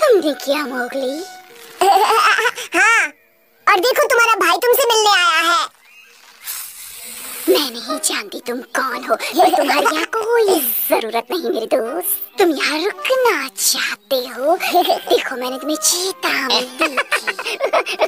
तुमने किया मोगली? हाँ, और देखो तुम्हारा भाई तुमसे मिलने आया है। मैं नहीं जानती तुम कौन हो, पर तुम्हारी यहाँ कोई जरूरत नहीं मेरे दोस्त। तुम यहाँ रुकना चाहते हो? देखो मैंने तुम्हें चेतावनी दी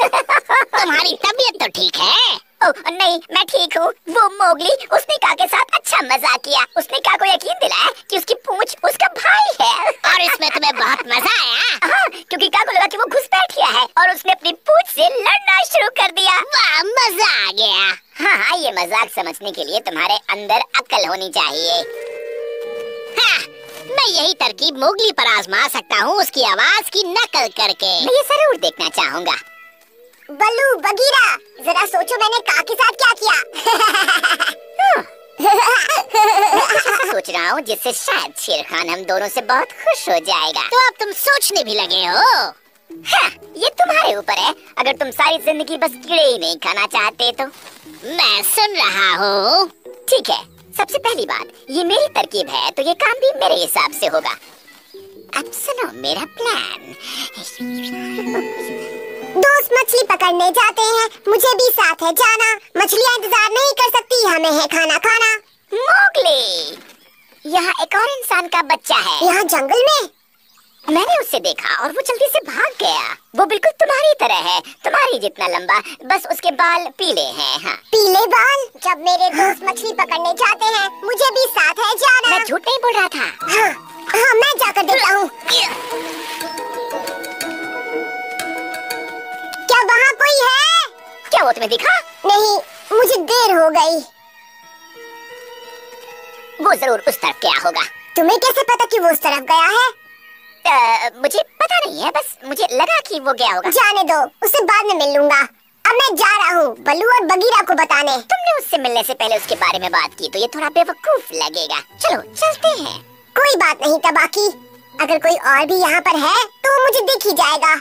थी। तुम्हारी तबीयत तो ठीक है? ओह नहीं, मैं ठीक हूँ। वो मोगली, उसने काके के साथ अच्छा मजा किया। उसने काके को यकीन दिलाया कि उसकी पूंछ उसका भाई है। और इसमें तुम्हें बहुत मजा आया? हाँ, क्योंकि काके को लगा कि वो घुसपैठिया है और उसने अपनी पूंछ से लड़ना शुरू कर दिया। वाह, मजा आ गया। हाँ, ये मजाक समझने के लिए तुम्हारे अंदर अक्ल होनी चाहिए। हाँ, मैं यही तरकीब मोगली पर आजमा सकता हूँ, उसकी आवाज की नकल करके। मैं ये जरूर देखना चाहूँगा। बल्लू बगीरा, जरा सोचो मैंने काके के साथ क्या किया। मैं सोच रहा हूँ जिससे शायद शेर खान हम दोनों से बहुत खुश हो जाएगा। तो अब तुम सोचने भी लगे हो? हाँ, ये तुम्हारे ऊपर है। अगर तुम सारी जिंदगी बस कीड़े ही नहीं खाना चाहते तो। मैं सुन रहा हूँ। ठीक है, सबसे पहली बात, ये मेरी तरकीब है तो ये काम भी मेरे हिसाब से होगा। अब सुनो मेरा प्लान। दोस्त मछली पकड़ने जाते हैं, मुझे भी साथ है जाना। मछलियाँ इंतजार नहीं कर सकती, हमें है खाना खाना। मोगली, यहाँ एक और इंसान का बच्चा है। यहाँ जंगल में मैंने उसे देखा और वो जल्दी से भाग गया। वो बिल्कुल तुम्हारी तरह है, तुम्हारी जितना लंबा, बस उसके बाल पीले हैं। हाँ, पीले बाल। जब मेरे दोस्त मछली पकड़ने जाते हैं, मुझे भी साथ है जाना। मैं झूठ नहीं बोल रहा था। हाँ, हाँ, मैं जाकर देखता हूँ। वहाँ कोई है क्या? वो तुम्हें दिखा? नहीं, मुझे देर हो गई। वो जरूर उस तरफ गया होगा। तुम्हें कैसे पता कि वो उस तरफ गया है? मुझे पता नहीं है, बस मुझे लगा कि वो गया होगा। जाने दो, उससे बाद में मिल लूंगा। अब मैं जा रहा हूँ बल्लू और बगीरा को बताने। तुमने उससे मिलने से पहले उसके बारे में बात की तो ये थोड़ा बेवकूफ लगेगा। चलो चलते हैं। कोई बात नहीं तबाकी, अगर कोई और भी यहाँ पर है तो मुझे देख ही जाएगा।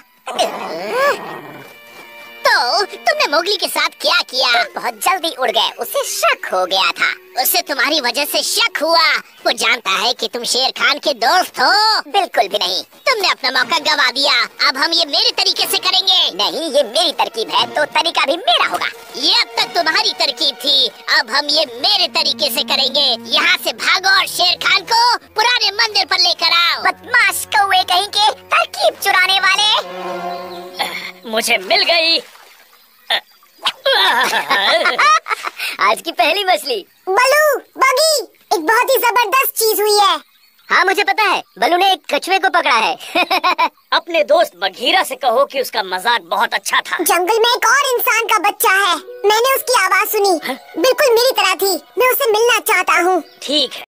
तो तुमने मोगली के साथ क्या किया? बहुत जल्दी उड़ गए, उसे शक हो गया था। उसे तुम्हारी वजह से शक हुआ। वो जानता है कि तुम शेर खान के दोस्त हो। बिल्कुल भी नहीं, तुमने अपना मौका गवा दिया। अब हम ये मेरे तरीके से करेंगे। नहीं, ये मेरी तरकीब है तो तरीका भी मेरा होगा। ये अब तक तुम्हारी तरकीब थी, अब हम ये मेरे तरीके से करेंगे। यहाँ से भागो और शेर खान को पुराने मंदिर पर लेकर आओ। बदमाश कौवे कहीं के, तरकीब चुराने वाले। मुझे मिल गयी। आज की पहली मछली। बलू बगी, एक बहुत ही जबरदस्त चीज हुई है। हाँ, मुझे पता है, बलू ने एक कछुए को पकड़ा है। अपने दोस्त बगीरा से कहो कि उसका मजाक बहुत अच्छा था। जंगल में एक और इंसान का बच्चा है, मैंने उसकी आवाज सुनी। बिल्कुल मेरी तरह थी, मैं उससे मिलना चाहता हूँ। ठीक है,